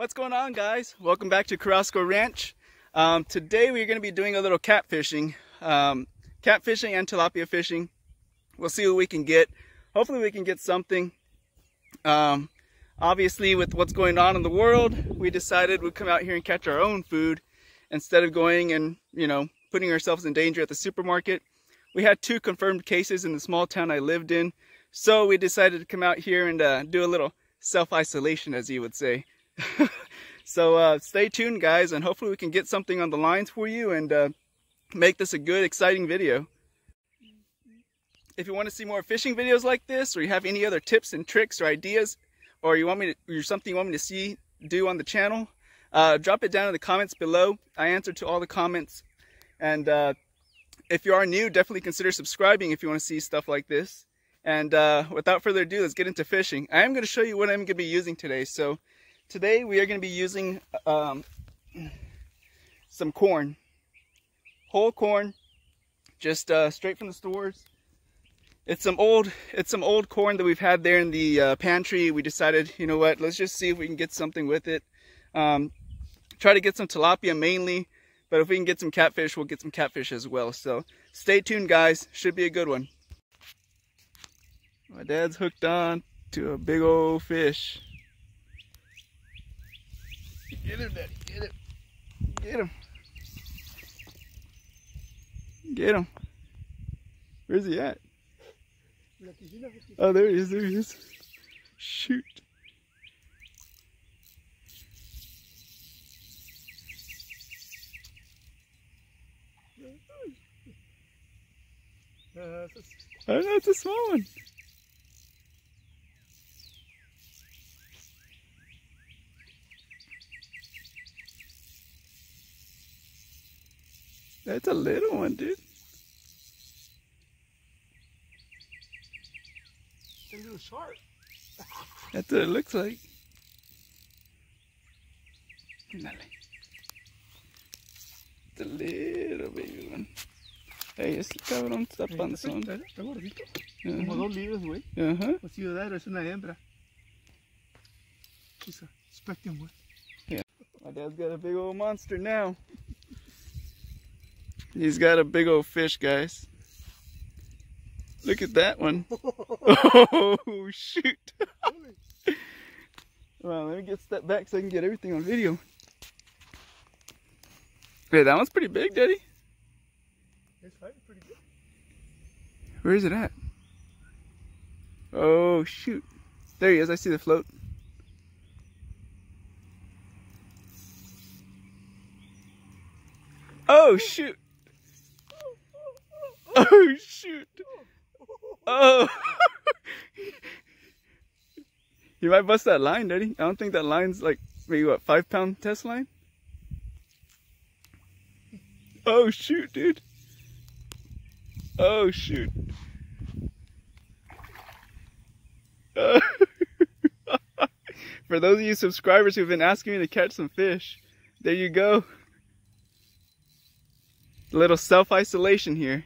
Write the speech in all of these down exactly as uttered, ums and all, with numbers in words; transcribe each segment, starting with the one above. What's going on, guys? Welcome back to Carrasco Ranch. Um, today we're going to be doing a little cat fishing, um, cat fishing and tilapia fishing. We'll see what we can get. Hopefully we can get something. Um, obviously with what's going on in the world, we decided we'd come out here and catch our own food instead of going and, you know, putting ourselves in danger at the supermarket. We had two confirmed cases in the small town I lived in, so we decided to come out here and uh, do a little self-isolation, as you would say. So uh, stay tuned, guys, and hopefully we can get something on the lines for you and uh, make this a good, exciting video. If you want to see more fishing videos like this, or you have any other tips and tricks or ideas, or you want me to, or something you want me to see do on the channel, uh, drop it down in the comments below. I answer to all the comments. And uh, if you are new, definitely consider subscribing if you want to see stuff like this. And uh, without further ado, let's get into fishing. I am going to show you what I'm going to be using today. So today we are going to be using um, some corn, whole corn, just uh, straight from the stores. It's some old, it's some old corn that we've had there in the uh, pantry. We decided, you know what, let's just see if we can get something with it. Um, try to get some tilapia mainly, but if we can get some catfish, we'll get some catfish as well. So stay tuned, guys. Should be a good one. My dad's hooked on to a big old fish. Get him, Daddy, get him. Get him. Get him. Where's he at? Oh, there he is, there he is. Shoot. I don't know, it's a small one. That's a little one, dude. It's a little shark. That's what it looks like. It's a little baby one. Hey, este cabrón está panzón. Está gordito. Como dos libras, güey. Ajá. Pues ciudadano, es una hembra. She's a spectrum one. Yeah. My dad's got a big old monster now. He's got a big old fish, guys. Look at that one. Oh, shoot. Well, let me get a step back so I can get everything on video. Hey, that one's pretty big, Daddy. It's fighting pretty good. Where is it at? Oh, shoot. There he is. I see the float. Oh, shoot. Oh, shoot. Oh. You might bust that line, Daddy. I don't think that line's like, maybe what, five pound test line? Oh, shoot, dude. Oh, shoot. Oh. For those of you subscribers who've been asking me to catch some fish, there you go. A little self-isolation here.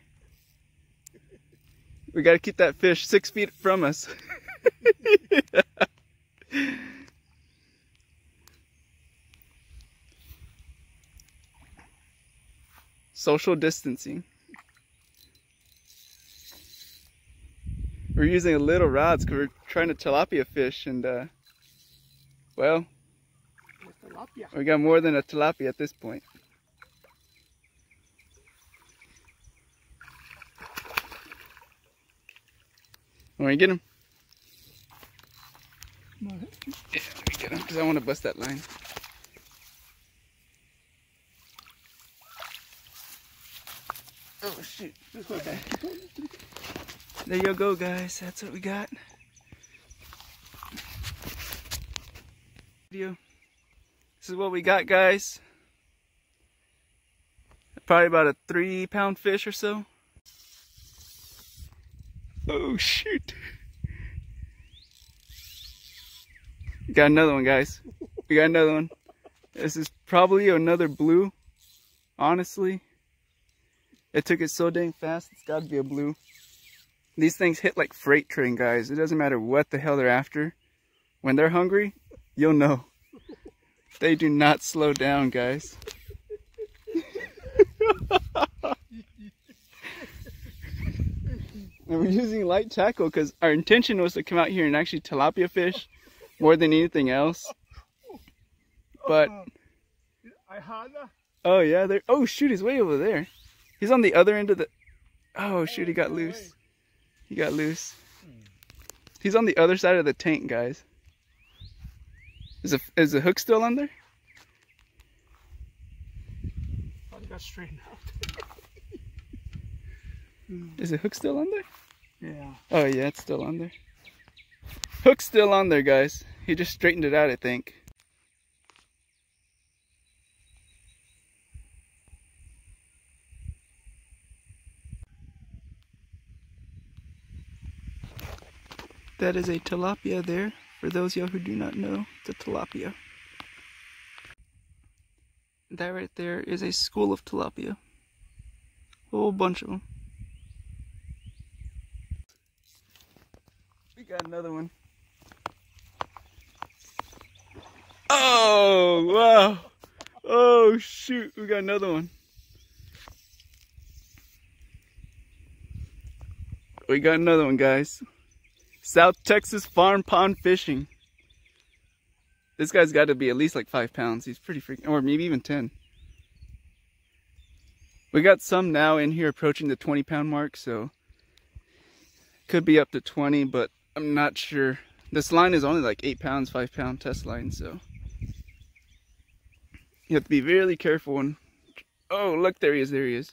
We gotta keep that fish six feet from us. Yeah. Social distancing. We're using little rods because we're trying to tilapia fish, and uh, well, we got more than a tilapia at this point. When you get him, yeah, let me get him because I want to bust that line. Oh, shoot. Okay. There you go, guys. That's what we got. Video. This is what we got, guys. Probably about a three pound fish or so. Oh, shoot. Got another one, guys. We got another one. This is probably another blue. Honestly, it took it so dang fast, it's got to be a blue. These things hit like freight train, guys. It doesn't matter what the hell they're after. When they're hungry, you'll know. They do not slow down, guys. And we're using light tackle because our intention was to come out here and actually tilapia fish more than anything else. But oh yeah, there. Oh shoot, he's way over there. He's on the other end of the. Oh shoot, he got loose. He got loose. He's on the other side of the tank, guys. Is the is the hook still on there? Probably got straightened out. Is the hook still on there? Yeah. Oh yeah, it's still on there. Hook's still on there, guys. He just straightened it out, I think. That is a tilapia there. For those of y'all who do not know, it's a tilapia. That right there is a school of tilapia. Whole bunch of them. We got another one. Oh, wow. Oh, shoot. We got another one. We got another one, guys. South Texas Farm Pond Fishing. This guy's got to be at least like five pounds. He's pretty freaking, or maybe even ten. We got some now in here approaching the twenty pound mark, so could be up to twenty, but I'm not sure. This line is only like eight pounds, five pound test line, so you have to be really careful. And oh, look, there he is, there he is,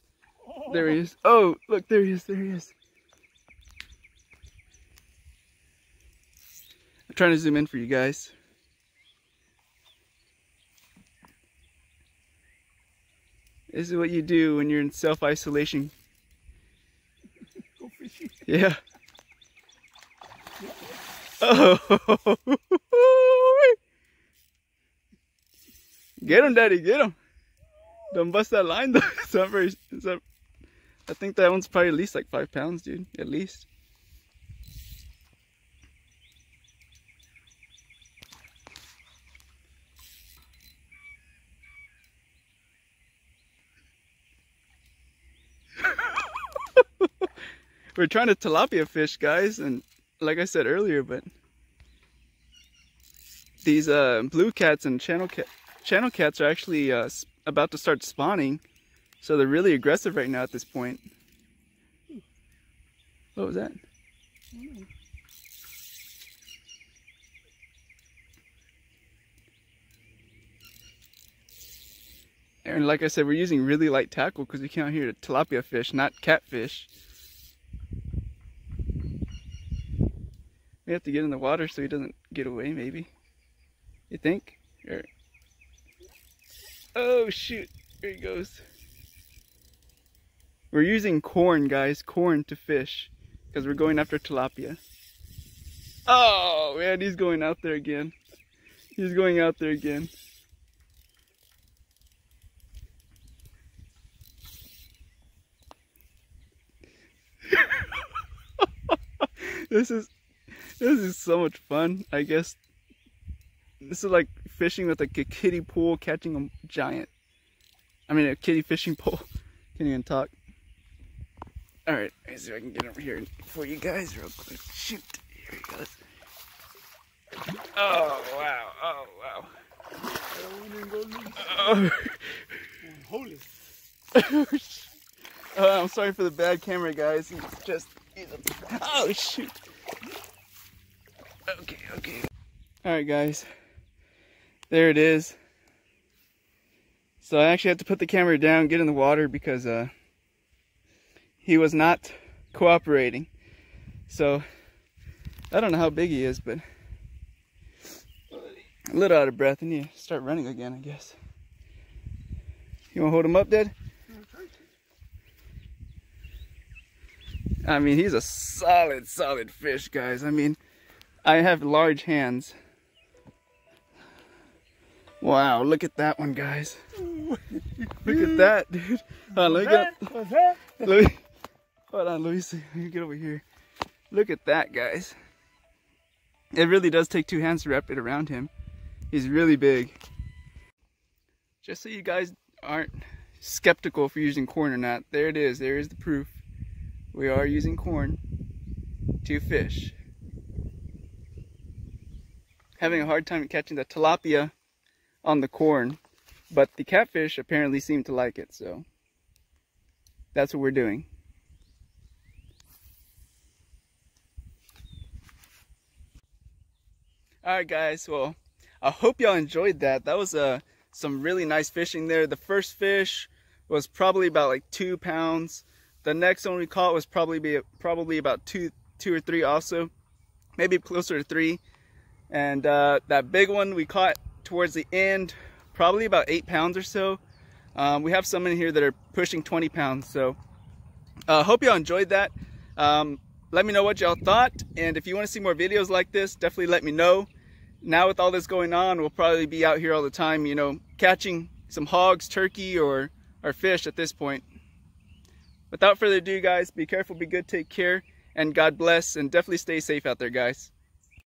there he is. Oh, look, there he is, there he is. I'm trying to zoom in for you guys. This is what you do when you're in self-isolation. Go fishing. Yeah. Oh. Get him, Daddy, get him. Don't bust that line though. It's not very, it's not, I think that one's probably at least like five pounds, dude. At least. We're trying to tilapia fish, guys, and like I said earlier, but these uh, blue cats and channel, cat, channel cats are actually uh, about to start spawning, so they're really aggressive right now at this point. What was that? And like I said, we're using really light tackle because we came out here to tilapia fish, not catfish. We have to get in the water so he doesn't get away, maybe. You think? Here. Oh shoot, here he goes. We're using corn, guys, corn to fish, because we're going after tilapia. Oh man, he's going out there again. He's going out there again. This is This is so much fun, I guess. This is like fishing with like a kiddie pool, catching a giant. I mean, a kiddie fishing pole. Can't even talk. Alright, let's see if I can get over here for you guys real quick. Shoot, here he goes. Oh, wow, oh, wow. Holy. Oh. uh, I'm sorry for the bad camera, guys. It's just, oh, shoot. Okay, okay. Alright guys, there it is. So I actually had to put the camera down, get in the water, because uh, he was not cooperating. So, I don't know how big he is, but a little out of breath. I need to start running again, I guess. You want to hold him up, Dad? I mean, he's a solid, solid fish, guys. I mean, I have large hands. Wow, look at that one, guys. Look at that, dude. Hold on, let me get let me, hold on, let me see. Let me get over here. Look at that, guys. It really does take two hands to wrap it around him. He's really big. just so you guys aren't skeptical if you're using corn or not, there it is. There is the proof. We are using corn to fish. Having a hard time catching the tilapia on the corn, but the catfish apparently seem to like it, so that's what we're doing. Alright guys, well, I hope y'all enjoyed that. That was uh, some really nice fishing there. The first fish was probably about like two pounds. The next one we caught was probably be, probably about two, two or three also. Maybe closer to three. And uh, that big one we caught towards the end, probably about eight pounds or so. Um, we have some in here that are pushing twenty pounds. So I uh, hope y'all enjoyed that. Um, Let me know what y'all thought, and if you want to see more videos like this, definitely let me know. Now with all this going on, we'll probably be out here all the time, you know, catching some hogs, turkey, or, or fish at this point. Without further ado, guys, be careful, be good, take care, and God bless, and definitely stay safe out there, guys.